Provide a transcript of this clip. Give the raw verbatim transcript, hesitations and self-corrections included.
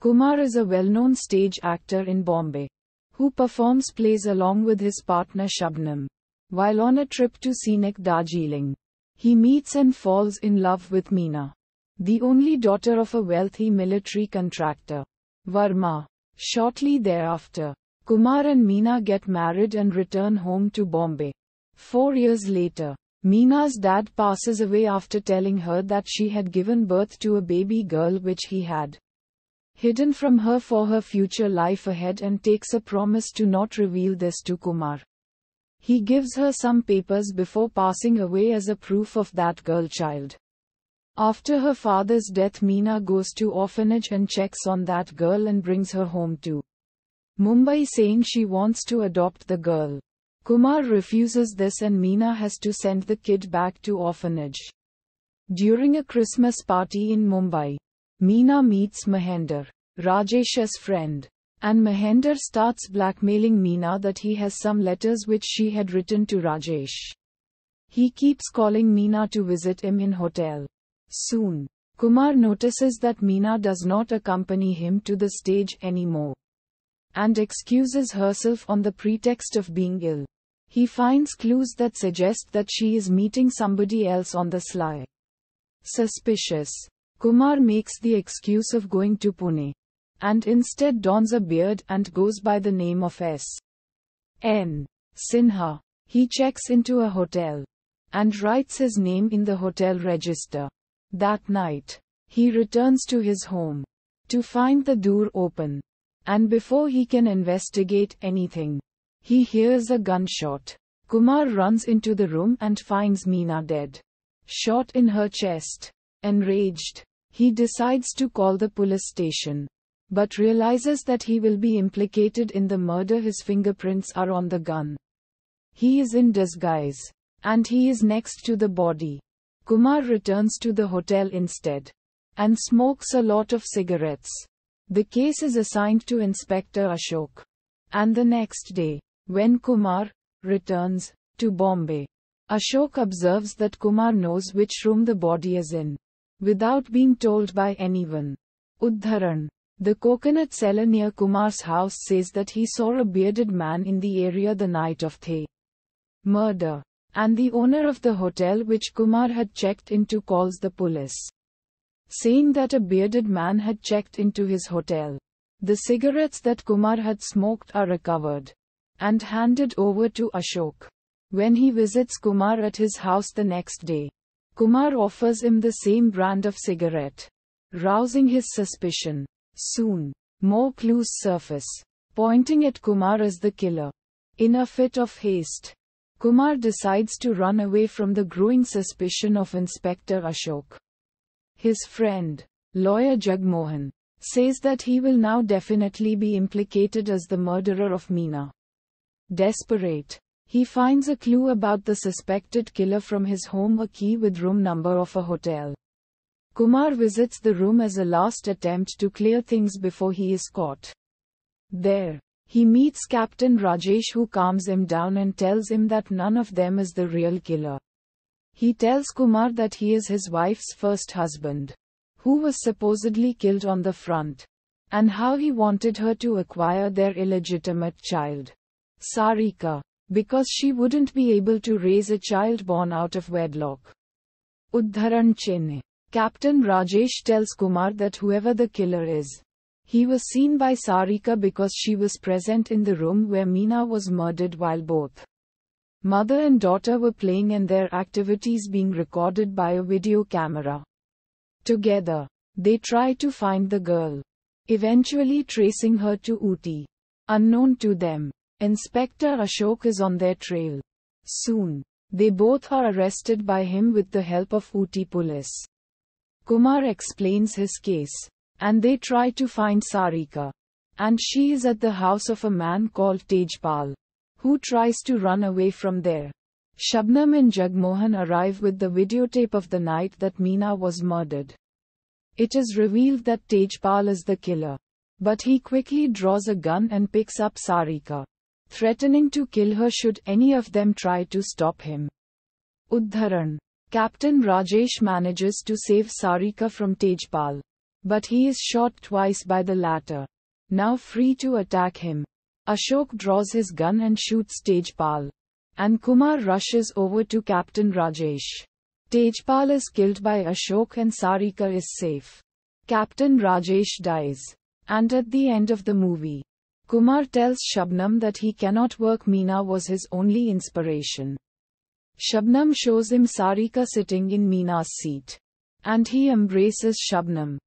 Kumar is a well-known stage actor in Bombay, who performs plays along with his partner Shabnam. While on a trip to scenic Darjeeling, he meets and falls in love with Meena, the only daughter of a wealthy military contractor, Verma. Shortly thereafter, Kumar and Meena get married and return home to Bombay. Four years later, Meena's dad passes away after telling her that she had given birth to a baby girl which he had hidden from her for her future life ahead, and takes a promise to not reveal this to Kumar. He gives her some papers before passing away as a proof of that girl child. After her father's death, Meena goes to orphanage and checks on that girl and brings her home to Mumbai, saying she wants to adopt the girl. Kumar refuses this and Meena has to send the kid back to orphanage. During a Christmas party in Mumbai, Meena meets Mahender, Rajesh's friend, and Mahender starts blackmailing Meena that he has some letters which she had written to Rajesh. He keeps calling Meena to visit him in hotel. Soon, Kumar notices that Meena does not accompany him to the stage anymore, and excuses herself on the pretext of being ill. He finds clues that suggest that she is meeting somebody else on the sly. Suspicious, Kumar makes the excuse of going to Pune, and instead dons a beard and goes by the name of S. N. Sinha. He checks into a hotel and writes his name in the hotel register. That night, he returns to his home to find the door open, and before he can investigate anything, he hears a gunshot. Kumar runs into the room and finds Meena dead, shot in her chest. Enraged, he decides to call the police station, but realizes that he will be implicated in the murder. His fingerprints are on the gun. He is in disguise, and he is next to the body. Kumar returns to the hotel instead, and smokes a lot of cigarettes. The case is assigned to Inspector Ashok, and the next day, when Kumar returns to Bombay, Ashok observes that Kumar knows which room the body is in, without being told by anyone. Uddharan, the coconut seller near Kumar's house, says that he saw a bearded man in the area the night of the murder, and the owner of the hotel which Kumar had checked into calls the police, saying that a bearded man had checked into his hotel. The cigarettes that Kumar had smoked are recovered and handed over to Ashok. When he visits Kumar at his house the next day, Kumar offers him the same brand of cigarette, rousing his suspicion. Soon, more clues surface, pointing at Kumar as the killer. In a fit of haste, Kumar decides to run away from the growing suspicion of Inspector Ashok. His friend, lawyer Jagmohan, says that he will now definitely be implicated as the murderer of Meena. Desperate, he finds a clue about the suspected killer from his home, a key with room number of a hotel. Kumar visits the room as a last attempt to clear things before he is caught. There, he meets Captain Rajesh, who calms him down and tells him that none of them is the real killer. He tells Kumar that he is his wife's first husband, who was supposedly killed on the front, and how he wanted her to acquire their illegitimate child, Sarika, because she wouldn't be able to raise a child born out of wedlock. Uddharan Chinne. Captain Rajesh tells Kumar that whoever the killer is, he was seen by Sarika because she was present in the room where Meena was murdered while both mother and daughter were playing, and their activities being recorded by a video camera. Together, they try to find the girl, eventually tracing her to Ooty. Unknown to them, Inspector Ashok is on their trail. Soon, they both are arrested by him with the help of Ooty police. Kumar explains his case, and they try to find Sarika, and she is at the house of a man called Tejpal, who tries to run away from there. Shabnam and Jagmohan arrive with the videotape of the night that Meena was murdered. It is revealed that Tejpal is the killer, but he quickly draws a gun and picks up Sarika, threatening to kill her should any of them try to stop him. Uddharan. Captain Rajesh manages to save Sarika from Tejpal, But he is shot twice by the latter. Now free to attack him. Ashok draws his gun and shoots Tejpal. And Kumar rushes over to Captain Rajesh. Tejpal is killed by Ashok and Sarika is safe. Captain Rajesh dies. And at the end of the movie, Kumar tells Shabnam that he cannot work. Meena was his only inspiration. Shabnam shows him Sarika sitting in Meena's seat. And he embraces Shabnam.